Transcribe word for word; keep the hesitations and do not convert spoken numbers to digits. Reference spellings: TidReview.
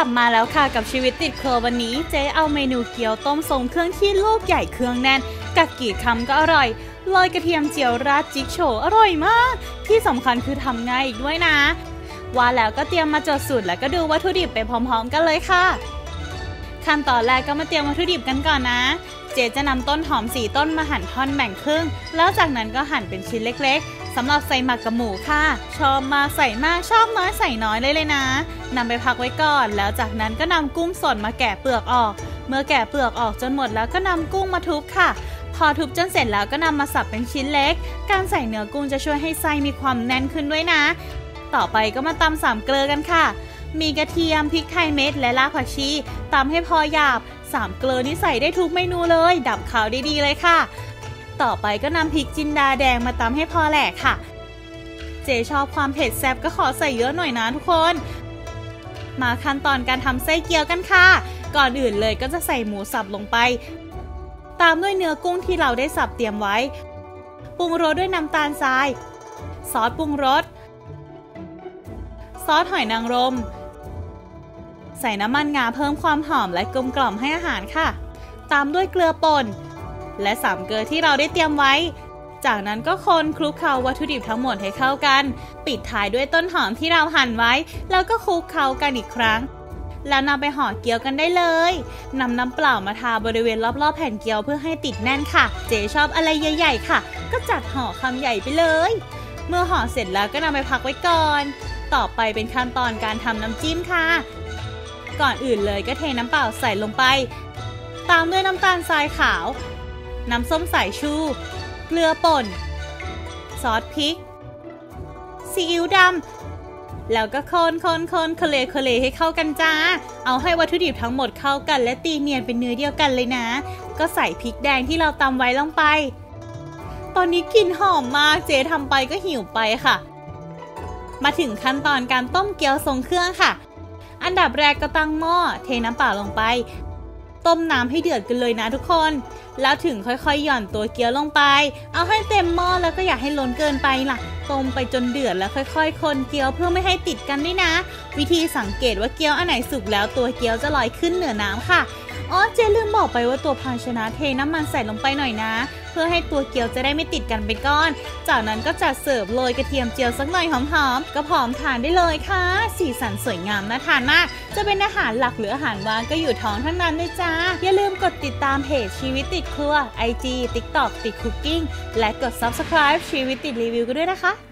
กลับมาแล้วค่ะกับชีวิตติดครัววันนี้เจ๊เอาเมนูเกี๊ยวต้มทรงเครื่องที่ลูกใหญ่เครื่องแน่นกัดกี่คำก็อร่อยลอยกระเทียมเจียวราดจิ๊กโฉอร่อยมากที่สำคัญคือทำง่ายอีกด้วยนะว่าแล้วก็เตรียมมาจดสูตรแล้วก็ดูวัตถุดิบไปพร้อมๆกันเลยค่ะขั้นตอนแรกก็มาเตรียมวัตถุดิบกันก่อนนะเจ๊จะนำต้นหอมสี่ต้นมาหั่นท่อนแบ่งครึ่งแล้วจากนั้นก็หั่นเป็นชิ้นเล็กๆสำหรับใส่หมักกับหมูค่ะชอบมาใส่มากชอบน้อยใส่น้อยเลยเลยนะนำไปพักไว้ก่อนแล้วจากนั้นก็นำกุ้งสดมาแกะเปลือกออกเมื่อแกะเปลือกออกจนหมดแล้วก็นำกุ้งมาทุบค่ะพอทุบจนเสร็จแล้วก็นำมาสับเป็นชิ้นเล็กการใส่เนื้อกุ้งจะช่วยให้ไส้มีความแน่นขึ้นด้วยนะต่อไปก็มาตำสามเกลือกันค่ะมีกระเทียมพริกไทยเม็ดและรากผักชีตำให้พอหยาบสามเกลือนี่ใส่ได้ทุกเมนูเลยดับขาวดีๆเลยค่ะต่อไปก็นำพริกจินดาแดงมาตำให้พอแหลกค่ะเจชอบความเผ็ดแซ่บก็ขอใส่เยอะหน่อยนะทุกคนมาขั้นตอนการทำไส้เกี๊ยวกันค่ะก่อนอื่นเลยก็จะใส่หมูสับลงไปตามด้วยเนื้อกุ้งที่เราได้สับเตรียมไว้ปรุงรสด้วยน้ำตาลทรายซอสปรุงรสซอสหอยนางรมใส่น้ำมันงาเพิ่มความหอมและกลมกล่อมให้อาหารค่ะตามด้วยเกลือป่นและสามเกลือที่เราได้เตรียมไว้จากนั้นก็คนคลุกเคล้าวัตถุดิบทั้งหมดให้เข้ากันปิดท้ายด้วยต้นหอมที่เราหั่นไว้แล้วก็คลุกเคล้ากันอีกครั้งแล้วนำไปห่อเกี๊ยวกันได้เลยนำน้ำเปล่ามาทาบริเวณรอบๆแผ่นเกี๊ยวเพื่อให้ติดแน่นค่ะเจ๊ชอบอะไรใหญ่ๆค่ะก็จัดห่อคำใหญ่ไปเลยเมื่อห่อเสร็จแล้วก็นำไปพักไว้ก่อนต่อไปเป็นขั้นตอนการทำน้ำจิ้มค่ะก่อนอื่นเลยก็เทน้ำเปล่าใส่ลงไปตามด้วยน้ำตาลทรายขาวน้ำส้มสายชูเกลือป่นซอสพริกซีอิ๊วดำแล้วก็คนคนคนเคลเคลให้เข้ากันจ้าเอาให้วัตถุดิบทั้งหมดเข้ากันและตีเนียนเป็นเนื้อเดียวกันเลยนะก็ใส่พริกแดงที่เราตำไว้ลงไปตอนนี้กลิ่นหอมมากเจ๊ทำไปก็หิวไปค่ะมาถึงขั้นตอนการต้มเกี๊ยวทรงเครื่องค่ะอันดับแรกก็ตั้งหม้อเทน้ำเปล่าลงไปต้มน้ำให้เดือดกันเลยนะทุกคนแล้วถึงค่อยๆหย่อนตัวเกี๊ยวลงไปเอาให้เต็มหม้อแล้วก็อย่าให้ล้นเกินไปล่ะต้มไปจนเดือดแล้วค่อยๆคนเกี๊ยวเพื่อไม่ให้ติดกันด้วยนะวิธีสังเกตว่าเกี๊ยวอันไหนสุกแล้วตัวเกี๊ยวจะลอยขึ้นเหนือน้ำค่ะอ๋อเจลืมบอกไปว่าตัวภาชนะเทน้ำมันใส่ลงไปหน่อยนะเพื่อให้ตัวเกี๊ยวจะได้ไม่ติดกันเป็นก้อนจากนั้นก็จัดเสิร์ฟโรยกระเทียมเจียวสักหน่อยหอมๆก็พร้อมทานได้เลยค่ะสีสันสวยงามน่าทานมากจะเป็นอาหารหลักหรืออาหารว่างก็อยู่ท้องทั้งนั้นเลยจ้าอย่าลืมกดติดตามเพจชีวิตติดครัว ไอ จี ติ๊กต็อก ติดคุกกิ้งและกด ซับสไครบ์ ชีวิตติดรีวิวกันด้วยนะคะ